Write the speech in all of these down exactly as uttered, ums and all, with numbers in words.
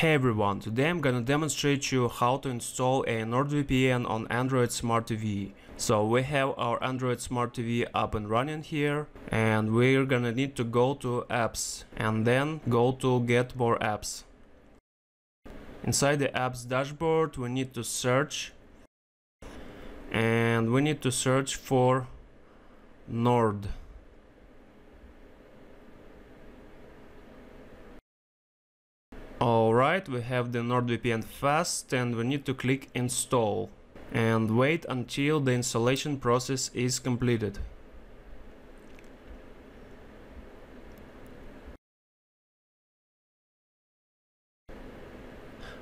Hey everyone, today I'm gonna demonstrate you how to install a NordVPN on Android Smart T V. So we have our Android Smart T V up and running here, and we're gonna need to go to apps and then go to get more apps. Inside the apps dashboard we need to search, and we need to search for Nord. Alright, we have the NordVPN fast, and we need to click install and wait until the installation process is completed.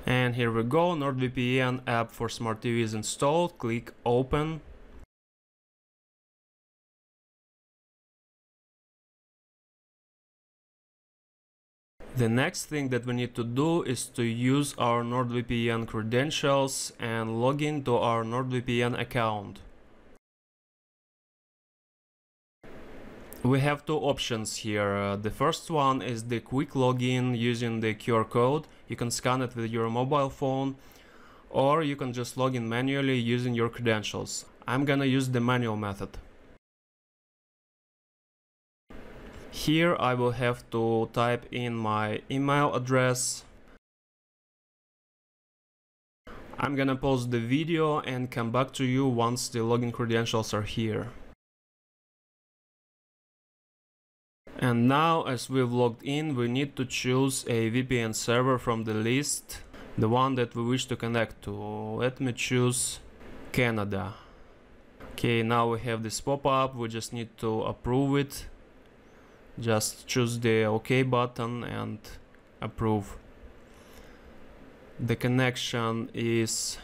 And here we go, NordVPN app for Smart T V is installed, click open. The next thing that we need to do is to use our NordVPN credentials and log in to our NordVPN account. We have two options here. Uh, the first one is the quick login using the Q R code. You can scan it with your mobile phone, or you can just log in manually using your credentials. I'm gonna use the manual method. Here I will have to type in my email address. I'm gonna pause the video and come back to you once the login credentials are here. And now, as we've logged in, we need to choose a V P N server from the list, the one that we wish to connect to. Let me choose Canada. Okay, now we have this pop-up, we just need to approve it. Just choose the OK button and approve. The connection is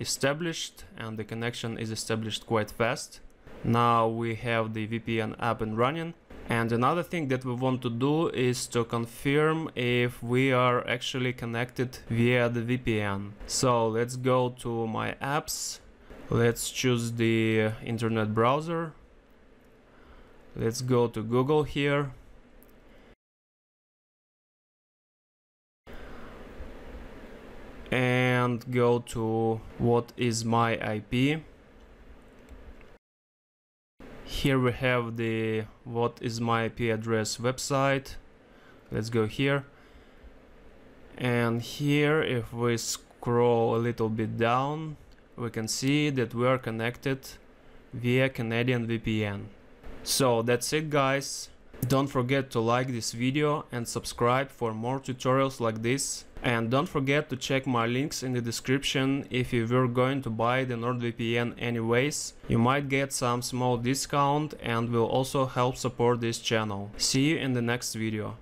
established, and the connection is established quite fast. Now we have the V P N up and running. And another thing that we want to do is to confirm if we are actually connected via the V P N. So let's go to my apps. Let's choose the internet browser. Let's go to Google here. And go to what is my I P. Here we have the what is my I P address website. Let's go here. And here, if we scroll a little bit down, we can see that we are connected via Canadian V P N. So that's it guys, don't forget to like this video and subscribe for more tutorials like this, and don't forget to check my links in the description. If you were going to buy the NordVPN anyways, you might get some small discount and will also help support this channel. See you in the next video.